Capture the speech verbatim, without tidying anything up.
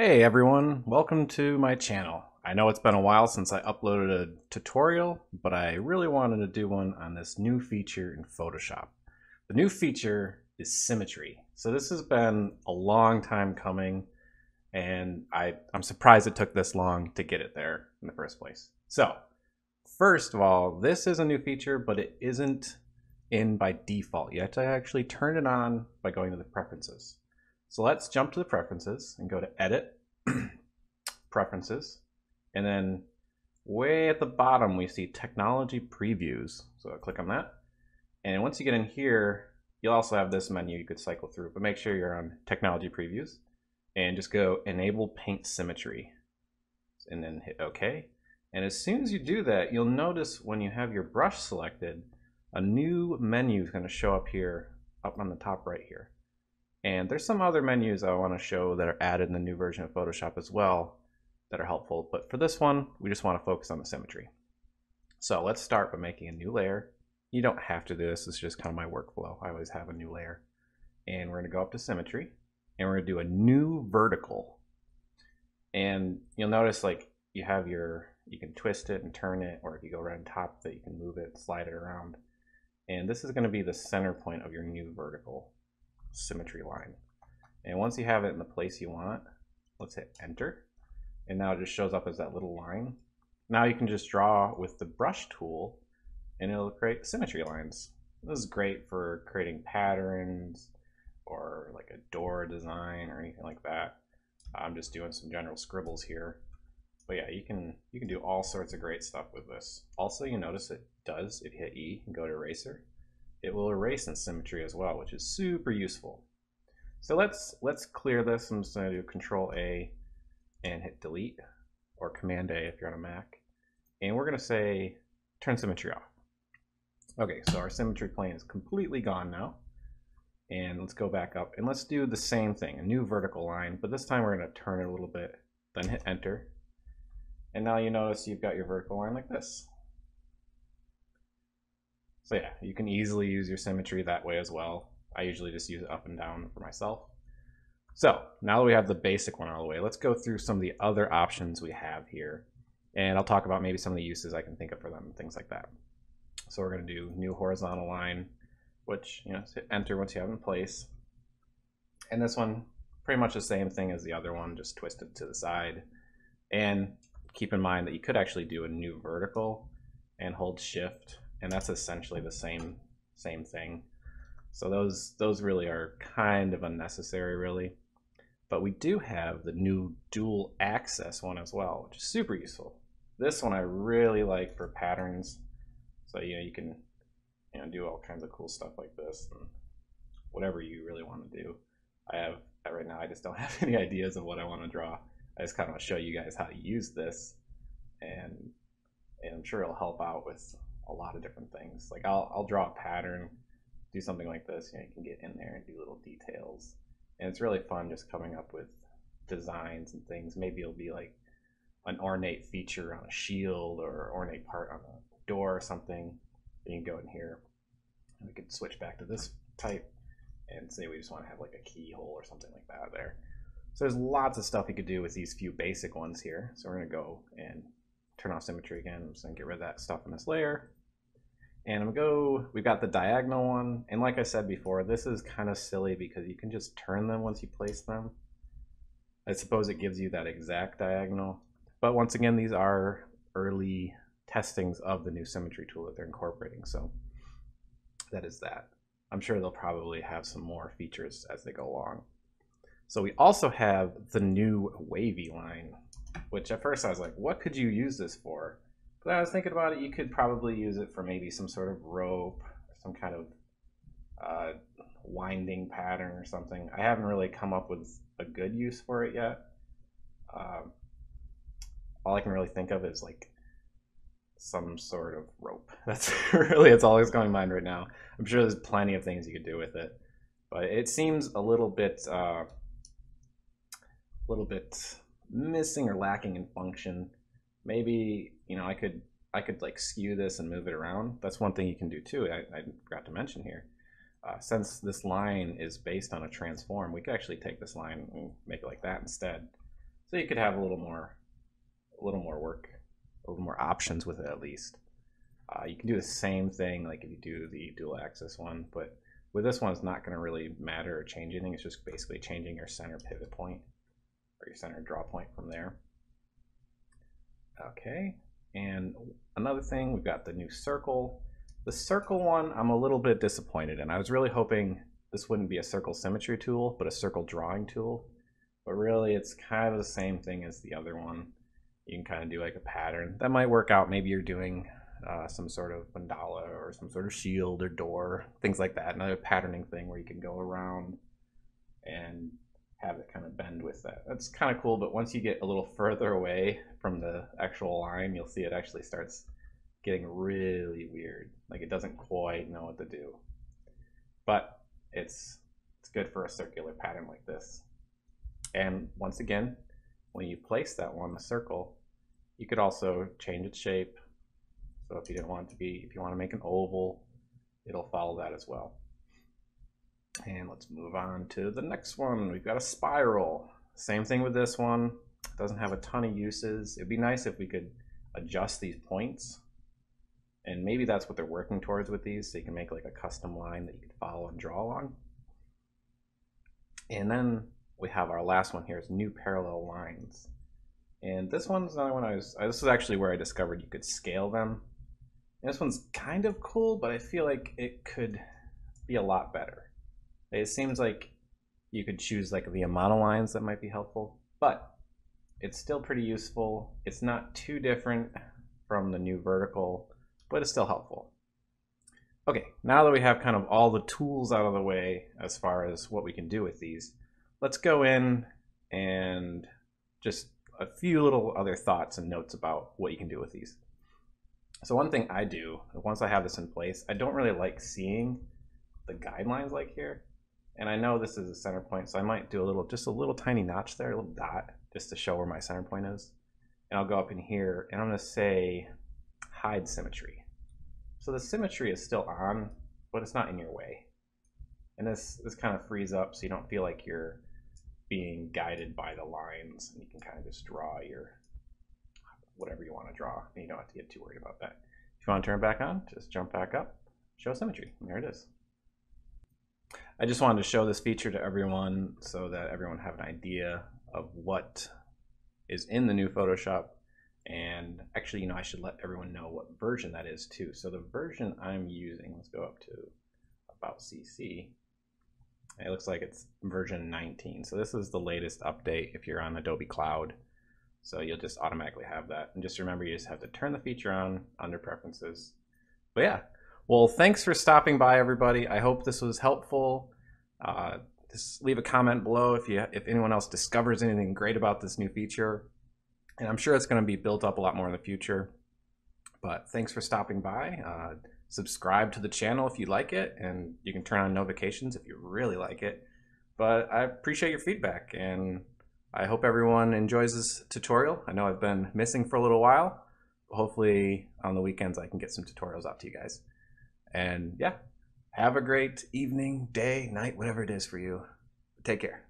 Hey everyone, welcome to my channel. I know it's been a while since I uploaded a tutorial, but I really wanted to do one on this new feature in Photoshop. The new feature is symmetry. So this has been a long time coming, and I, I'm surprised it took this long to get it there in the first place. So first of all, this is a new feature, but it isn't in by default. You have to actually turn it on by going to the preferences. So let's jump to the preferences and go to edit, preferences, and then way at the bottom we see technology previews. So I'll click on that. And once you get in here, you'll also have this menu you could cycle through, but make sure you're on technology previews and just go enable paint symmetry and then hit OK. And as soon as you do that, you'll notice when you have your brush selected, a new menu is going to show up here, up on the top right here. And there's some other menus I want to show that are added in the new version of Photoshop as well that are helpful. But for this one, we just want to focus on the symmetry. So let's start by making a new layer. You don't have to do this. It's just kind of my workflow. I always have a new layer. And we're going to go up to symmetry. And we're going to do a new vertical. And you'll notice like you have your, you can twist it and turn it. Or if you go right on top that you can move it and slide it around. And this is going to be the center point of your new vertical symmetry line. And once you have it in the place you want, let's hit enter, and now it just shows up as that little line. Now you can just draw with the brush tool and it'll create symmetry lines. This is great for creating patterns or like a door design or anything like that. I'm just doing some general scribbles here, but yeah, you can you can do all sorts of great stuff with this. Also, you notice it does, if you hit E and go to eraser, it will erase in symmetry as well, which is super useful. So let's let's clear this. I'm just going to do Control A and hit delete, or Command A if you're on a Mac. And we're going to say turn symmetry off. Okay, so our symmetry plane is completely gone now. And let's go back up and let's do the same thing, a new vertical line, but this time we're going to turn it a little bit, then hit enter. And now you notice you've got your vertical line like this. So yeah, you can easily use your symmetry that way as well. I usually just use it up and down for myself. So now that we have the basic one out of the way, let's go through some of the other options we have here. And I'll talk about maybe some of the uses I can think of for them and things like that. So we're gonna do new horizontal line, which, you know, hit enter once you have it in place. And this one, pretty much the same thing as the other one, just twist it to the side. And keep in mind that you could actually do a new vertical and hold shift. And that's essentially the same same thing. So those those really are kind of unnecessary, really. But we do have the new dual axis one as well, which is super useful. This one I really like for patterns. So you know you can you know do all kinds of cool stuff like this and whatever you really want to do. I have right now I just don't have any ideas of what I want to draw. I just kind of want to show you guys how to use this, and and I'm sure it'll help out with a lot of different things. Like I'll, I'll draw a pattern, do something like this, you know, you can get in there and do little details. And it's really fun just coming up with designs and things. Maybe it'll be like an ornate feature on a shield or ornate part on a door or something. Then you can go in here and we could switch back to this type and say we just want to have like a keyhole or something like that there. So there's lots of stuff you could do with these few basic ones here. So we're gonna go and turn off symmetry again. I'm just gonna get rid of that stuff in this layer. And I'm gonna go, we've got the diagonal one. And like I said before, this is kind of silly because you can just turn them once you place them. I suppose it gives you that exact diagonal. But once again, these are early testings of the new symmetry tool that they're incorporating. So that is that. I'm sure they'll probably have some more features as they go along. So we also have the new wavy line, which at first I was like, what could you use this for? But I was thinking about it, you could probably use it for maybe some sort of rope, some kind of uh, winding pattern or something. I haven't really come up with a good use for it yet. Um, all I can really think of is like some sort of rope. That's really, it's all that's going in mind right now. I'm sure there's plenty of things you could do with it, but it seems a little bit, a uh, little bit missing or lacking in function. Maybe, you know, I could I could like skew this and move it around. That's one thing you can do too. I, I forgot to mention here. Uh, since this line is based on a transform, we could actually take this line and make it like that instead. So you could have a little more, a little more work, a little more options with it at least. Uh, you can do the same thing like if you do the dual axis one, but with this one it's not going to really matter or change anything. It's just basically changing your center pivot point or your center draw point from there. Okay, and another thing, we've got the new circle. The circle one, I'm a little bit disappointed in. I was really hoping this wouldn't be a circle symmetry tool, but a circle drawing tool. But really, it's kind of the same thing as the other one. You can kind of do like a pattern. That might work out. Maybe you're doing uh, some sort of mandala or some sort of shield or door, things like that. Another patterning thing where you can go around and have it kind of bend with that. That's kind of cool, but once you get a little further away from the actual line, you'll see it actually starts getting really weird. Like it doesn't quite know what to do. But it's, it's good for a circular pattern like this. And once again, when you place that one, the circle, you could also change its shape. So if you didn't want it to be, if you want to make an oval, it'll follow that as well. And let's move on to the next one. We've got a spiral. Same thing with this one. It doesn't have a ton of uses. It'd be nice if we could adjust these points. And maybe that's what they're working towards with these. So you can make like a custom line that you could follow and draw along. And then we have our last one here is new parallel lines. And this one's another one I was, this is actually where I discovered you could scale them. And this one's kind of cool, but I feel like it could be a lot better. It seems like you could choose like the amount of lines that might be helpful, but it's still pretty useful. It's not too different from the new vertical, but it's still helpful. Okay, now that we have kind of all the tools out of the way as far as what we can do with these, let's go in and just a few little other thoughts and notes about what you can do with these. So one thing I do, once I have this in place, I don't really like seeing the guidelines like here. And I know this is a center point, so I might do a little, just a little tiny notch there, a little dot, just to show where my center point is. And I'll go up in here and I'm gonna say, hide symmetry. So the symmetry is still on, but it's not in your way. And this, this kind of frees up so you don't feel like you're being guided by the lines, and you can kind of just draw your, whatever you want to draw. And you don't have to get too worried about that. If you want to turn it back on, just jump back up, show symmetry, and there it is. I just wanted to show this feature to everyone so that everyone have an idea of what is in the new Photoshop. And actually, you know, I should let everyone know what version that is too. So the version I'm using, let's go up to about C C. It looks like it's version nineteen. So this is the latest update if you're on Adobe Cloud. So you'll just automatically have that. And just remember, you just have to turn the feature on under preferences. But yeah, well, thanks for stopping by, everybody. I hope this was helpful. Uh, just leave a comment below if you if anyone else discovers anything great about this new feature. And I'm sure it's going to be built up a lot more in the future. But thanks for stopping by. Uh, Subscribe to the channel if you like it, and you can turn on notifications if you really like it. But I appreciate your feedback, and I hope everyone enjoys this tutorial. I know I've been missing for a little while. Hopefully on the weekends I can get some tutorials out to you guys. And yeah, have a great evening, day, night, whatever it is for you. Take care.